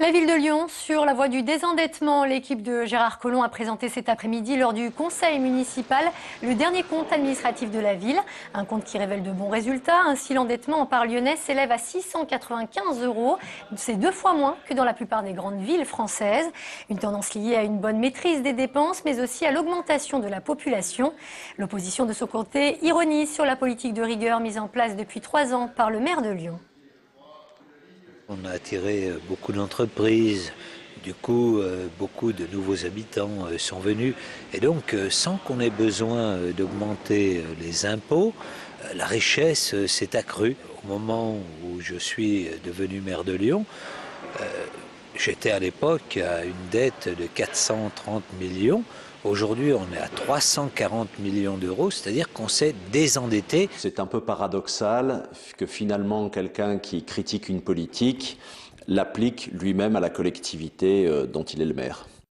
La ville de Lyon, sur la voie du désendettement, l'équipe de Gérard Collomb a présenté cet après-midi lors du conseil municipal le dernier compte administratif de la ville. Un compte qui révèle de bons résultats. Ainsi, l'endettement en part lyonnais s'élève à 695 euros. C'est 2 fois moins que dans la plupart des grandes villes françaises. Une tendance liée à une bonne maîtrise des dépenses, mais aussi à l'augmentation de la population. L'opposition de ce côté ironise sur la politique de rigueur mise en place depuis 3 ans par le maire de Lyon. On a attiré beaucoup d'entreprises, du coup beaucoup de nouveaux habitants sont venus. Et donc sans qu'on ait besoin d'augmenter les impôts, la richesse s'est accrue. Au moment où je suis devenu maire de Lyon, j'étais à l'époque à une dette de 430 millions. Aujourd'hui, on est à 340 millions d'euros, c'est-à-dire qu'on s'est désendetté. C'est un peu paradoxal que finalement quelqu'un qui critique une politique l'applique lui-même à la collectivité dont il est le maire.